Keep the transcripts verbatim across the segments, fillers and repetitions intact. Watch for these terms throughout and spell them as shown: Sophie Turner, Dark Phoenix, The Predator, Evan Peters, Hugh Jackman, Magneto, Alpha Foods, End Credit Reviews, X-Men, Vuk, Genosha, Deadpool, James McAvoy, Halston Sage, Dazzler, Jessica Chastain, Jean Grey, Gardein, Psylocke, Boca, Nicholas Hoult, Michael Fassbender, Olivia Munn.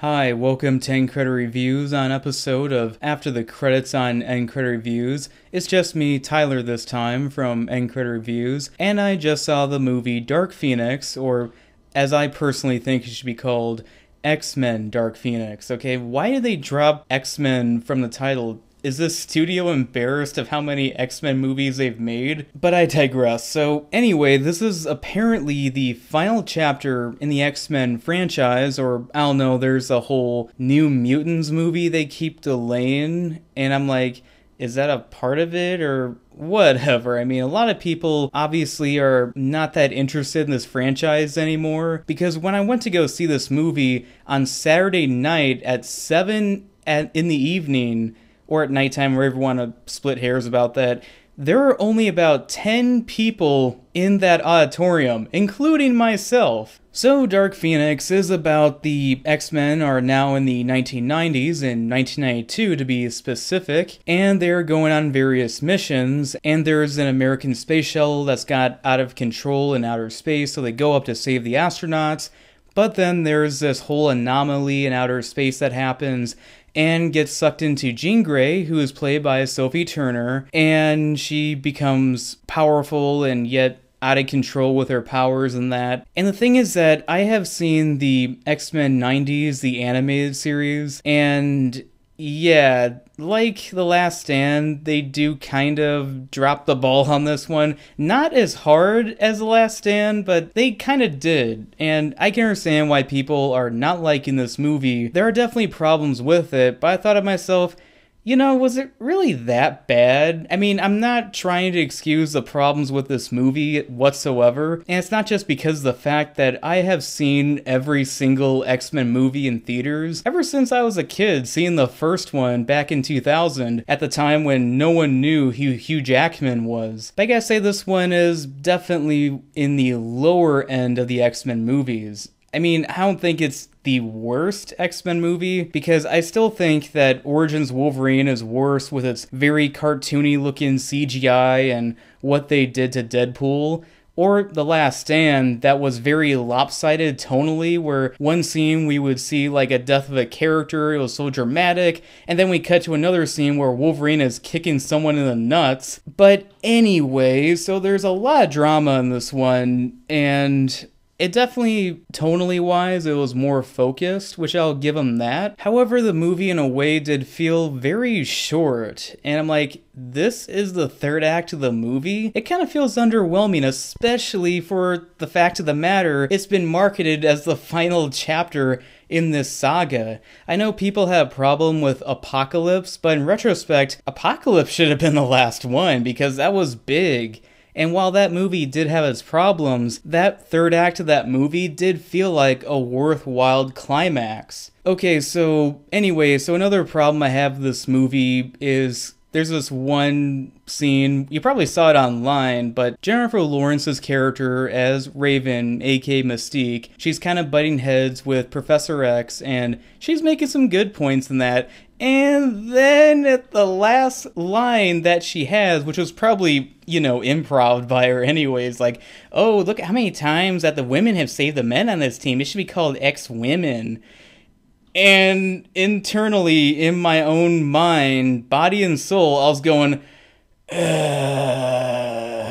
Hi, welcome to End Credit Reviews, on episode of After the Credits on End Credit Reviews. It's just me, Tyler, this time from End Credit Reviews, and I just saw the movie Dark Phoenix, or as I personally think it should be called, X-Men Dark Phoenix. Okay, why did they drop X-Men from the title? Is this studio embarrassed of how many X-Men movies they've made? But I digress. So anyway, this is apparently the final chapter in the X-Men franchise, or I don't know, there's a whole New Mutants movie they keep delaying, and I'm like, is that a part of it, or whatever? I mean, a lot of people obviously are not that interested in this franchise anymore, because when I went to go see this movie on Saturday night at seven at, in the evening, or at nighttime, wherever you want to split hairs about that, there are only about ten people in that auditorium, including myself. So Dark Phoenix is about the X-Men are now in the nineteen nineties, in nineteen ninety-two to be specific, and they're going on various missions, and there's an American space shuttle that's got out of control in outer space, so they go up to save the astronauts, but then there's this whole anomaly in outer space that happens, and gets sucked into Jean Grey, who is played by Sophie Turner, and she becomes powerful and yet out of control with her powers and that. And the thing is that I have seen the X-Men nineties, the animated series, and yeah, like The Last Stand, they do kind of drop the ball on this one. Not as hard as The Last Stand, but they kind of did. And I can understand why people are not liking this movie. There are definitely problems with it, but I thought to myself, you know, was it really that bad? I mean, I'm not trying to excuse the problems with this movie whatsoever. And it's not just because of the fact that I have seen every single X-Men movie in theaters ever since I was a kid, seeing the first one back in two thousand, at the time when no one knew who Hugh Jackman was. But I gotta say, this one is definitely in the lower end of the X-Men movies. I mean, I don't think it's the worst X-Men movie, because I still think that Origins Wolverine is worse with its very cartoony looking C G I and what they did to Deadpool, or The Last Stand that was very lopsided tonally, where one scene we would see like a death of a character, it was so dramatic, and then we cut to another scene where Wolverine is kicking someone in the nuts. But anyway, so there's a lot of drama in this one, and it definitely, tonally wise, it was more focused, which I'll give them that. However, the movie in a way did feel very short, and I'm like, this is the third act of the movie? It kind of feels underwhelming, especially for the fact of the matter, it's been marketed as the final chapter in this saga. I know people have a problem with Apocalypse, but in retrospect, Apocalypse should have been the last one, because that was big. And while that movie did have its problems, that third act of that movie did feel like a worthwhile climax. Okay, so anyway, so another problem I have with this movie is there's this one scene, you probably saw it online, but Jennifer Lawrence's character as Raven, aka Mystique, she's kind of butting heads with Professor X, and she's making some good points in that. And then at the last line that she has, which was probably, you know, improv by her anyways, like, oh, look how many times that the women have saved the men on this team. It should be called X-Women. And internally, in my own mind, body and soul, I was going, ugh.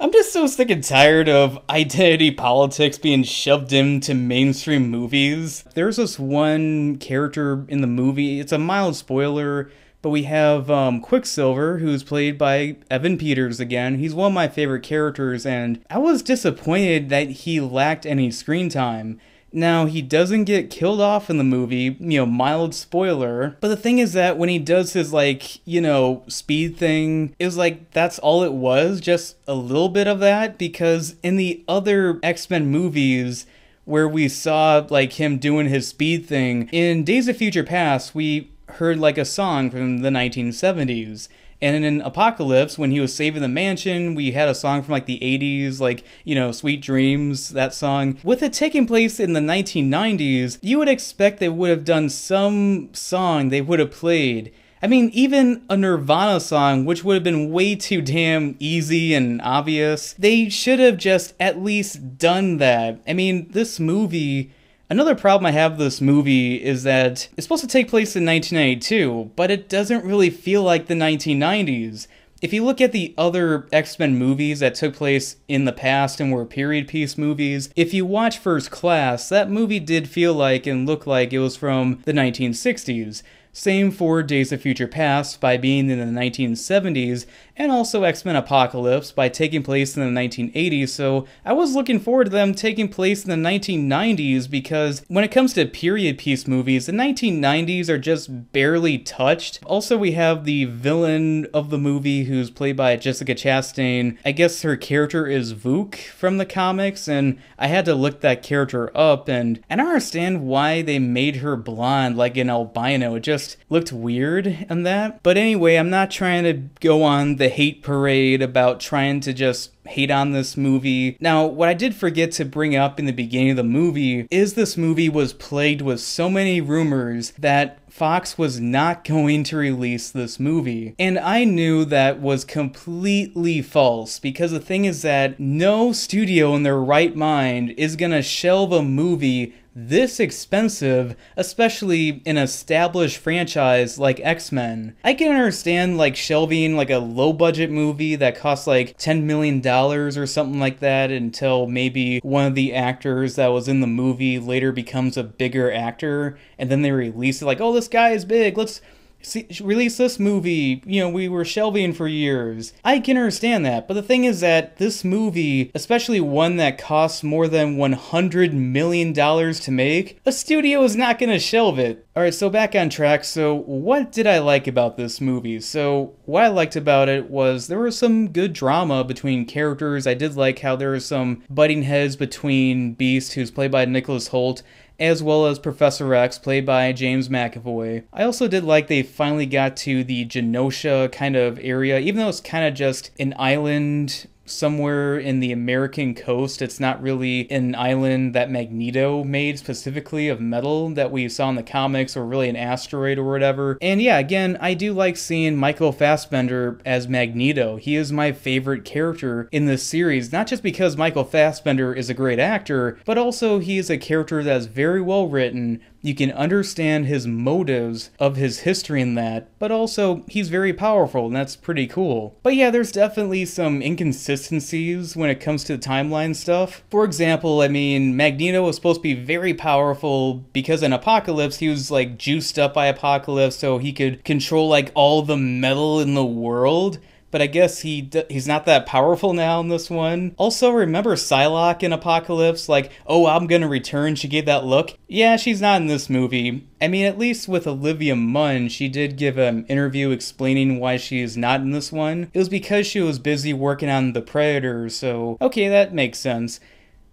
I'm just so sick and tired of identity politics being shoved into mainstream movies. There's this one character in the movie, it's a mild spoiler, but we have um, Quicksilver, who's played by Evan Peters again. He's one of my favorite characters, and I was disappointed that he lacked any screen time. Now, he doesn't get killed off in the movie, you know, mild spoiler, but the thing is that when he does his, like, you know, speed thing, it was like, that's all it was, just a little bit of that, because in the other X-Men movies where we saw, like, him doing his speed thing, in Days of Future Past, we heard, like, a song from the nineteen seventies. And in Apocalypse, when he was saving the mansion, we had a song from like the eighties, like, you know, Sweet Dreams, that song. With it taking place in the nineteen nineties, you would expect they would have done some song they would have played. I mean, even a Nirvana song, which would have been way too damn easy and obvious. They should have just at least done that. I mean, this movie, Another problem I have with this movie is that it's supposed to take place in nineteen ninety-two, but it doesn't really feel like the nineteen nineties. If you look at the other X-Men movies that took place in the past and were period piece movies, if you watch First Class, that movie did feel like and look like it was from the nineteen sixties. Same for Days of Future Past by being in the nineteen seventies, and also X-Men Apocalypse by taking place in the nineteen eighties, so I was looking forward to them taking place in the nineteen nineties because when it comes to period piece movies, the nineteen nineties are just barely touched. Also, we have the villain of the movie who's played by Jessica Chastain. I guess her character is Vuk from the comics, and I had to look that character up, and I don't understand why they made her blonde like an albino. It just looked weird and that. But anyway, I'm not trying to go on the hate parade about trying to just hate on this movie. Now, what I did forget to bring up in the beginning of the movie is this movie was plagued with so many rumors that Fox was not going to release this movie. And I knew that was completely false, because the thing is that no studio in their right mind is gonna shelve a movie this expensive, especially an established franchise like X-Men. I can understand like shelving like a low-budget movie that costs like ten million dollars or something like that until maybe one of the actors that was in the movie later becomes a bigger actor, and then they release it like, oh, this guy is big, let's see, release this movie, you know, we were shelving for years. I can understand that, but the thing is that this movie, especially one that costs more than one hundred million dollars to make, a studio is not gonna shelve it. Alright, so back on track, so what did I like about this movie? So, what I liked about it was there was some good drama between characters. I did like how there was some butting heads between Beast, who's played by Nicholas Hoult, as well as Professor X, played by James McAvoy. I also did like they finally got to the Genosha kind of area, even though it's kind of just an island somewhere in the American coast. It's not really an island that Magneto made specifically of metal that we saw in the comics, or really an asteroid or whatever. And yeah, again, I do like seeing Michael Fassbender as Magneto. He is my favorite character in this series, not just because Michael Fassbender is a great actor, but also he is a character that is very well written. You can understand his motives of his history in that, but also he's very powerful, and that's pretty cool. But yeah, there's definitely some inconsistencies when it comes to the timeline stuff. For example, I mean, Magneto was supposed to be very powerful because in Apocalypse, he was like juiced up by Apocalypse so he could control like all the metal in the world. But I guess he d he's not that powerful now in this one. Also, remember Psylocke in Apocalypse? Like, oh, I'm gonna return, she gave that look. Yeah, she's not in this movie. I mean, at least with Olivia Munn, she did give an interview explaining why she is not in this one. It was because she was busy working on The Predator, so okay, that makes sense.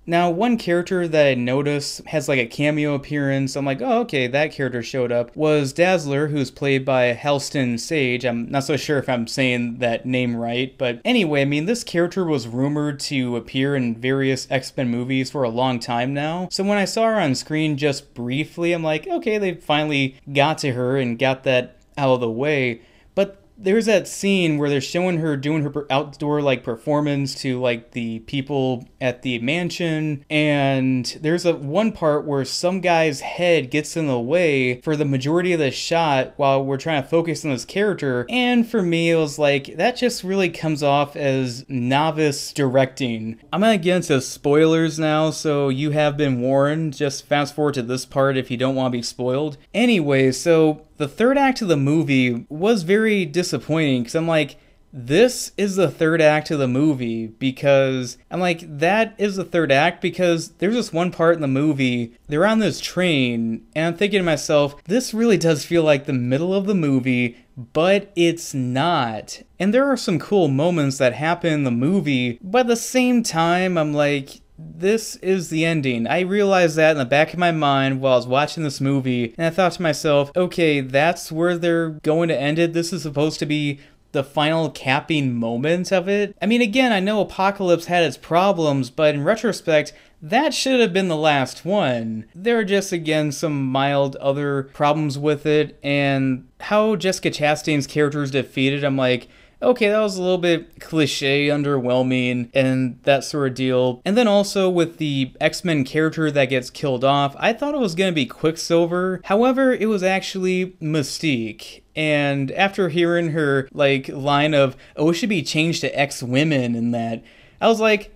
Now, one character that I noticed has like a cameo appearance, I'm like, oh, okay, that character showed up, was Dazzler, who's played by Halston Sage. I'm not so sure if I'm saying that name right, but anyway, I mean, this character was rumored to appear in various X-Men movies for a long time now, so when I saw her on screen just briefly, I'm like, okay, they finally got to her and got that out of the way. But there's that scene where they're showing her doing her outdoor like performance to like the people at the mansion, and there's a one part where some guy's head gets in the way for the majority of the shot while we're trying to focus on this character, and for me it was like, that just really comes off as novice directing. I'm gonna get into spoilers now, so you have been warned, just fast forward to this part if you don't want to be spoiled. Anyway, so the third act of the movie was very disappointing, because I'm like, this is the third act of the movie, because I'm like, that is the third act, because there's this one part in the movie, they're on this train, and I'm thinking to myself, this really does feel like the middle of the movie, but it's not. And there are some cool moments that happen in the movie, but at the same time, I'm like, this is the ending. I realized that in the back of my mind while I was watching this movie, and I thought to myself, okay, that's where they're going to end it. This is supposed to be the final capping moment of it. I mean, again, I know Apocalypse had its problems, but in retrospect, that should have been the last one. There are just, again, some mild other problems with it, and how Jessica Chastain's character is defeated, I'm like, okay, that was a little bit cliche, underwhelming, and that sort of deal. And then also with the X-Men character that gets killed off, I thought it was going to be Quicksilver. However, it was actually Mystique. And after hearing her, like, line of, oh, it should be changed to X-Women and that, I was like...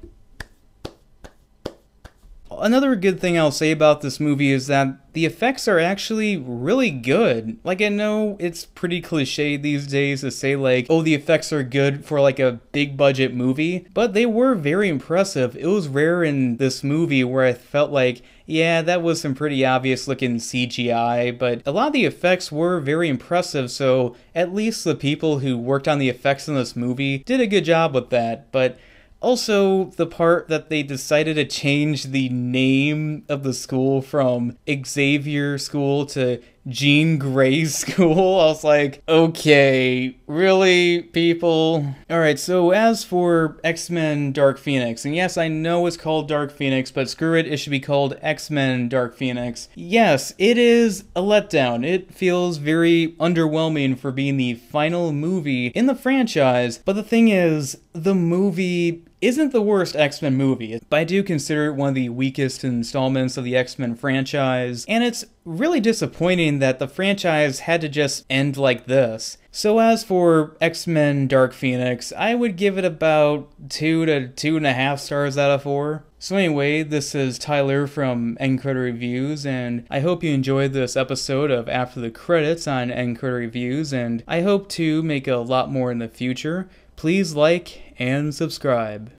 Another good thing I'll say about this movie is that the effects are actually really good. Like, I know it's pretty cliche these days to say, like, oh, the effects are good for, like, a big budget movie, but they were very impressive. It was rare in this movie where I felt like, yeah, that was some pretty obvious looking C G I, but a lot of the effects were very impressive, so at least the people who worked on the effects in this movie did a good job with that. But also, the part that they decided to change the name of the school from Xavier School to Jean Grey School, I was like, okay, really, people? Alright, so as for X-Men Dark Phoenix, and yes, I know it's called Dark Phoenix, but screw it, it should be called X-Men Dark Phoenix. Yes, it is a letdown. It feels very underwhelming for being the final movie in the franchise, but the thing is, the movie isn't the worst X-Men movie, but I do consider it one of the weakest installments of the X-Men franchise, and it's really disappointing that the franchise had to just end like this. So as for X-Men Dark Phoenix, I would give it about two to two and a half stars out of four. So anyway, this is Tyler from End Credit Reviews, and I hope you enjoyed this episode of After the Credits on End Credit Reviews, and I hope to make a lot more in the future. Please like and subscribe.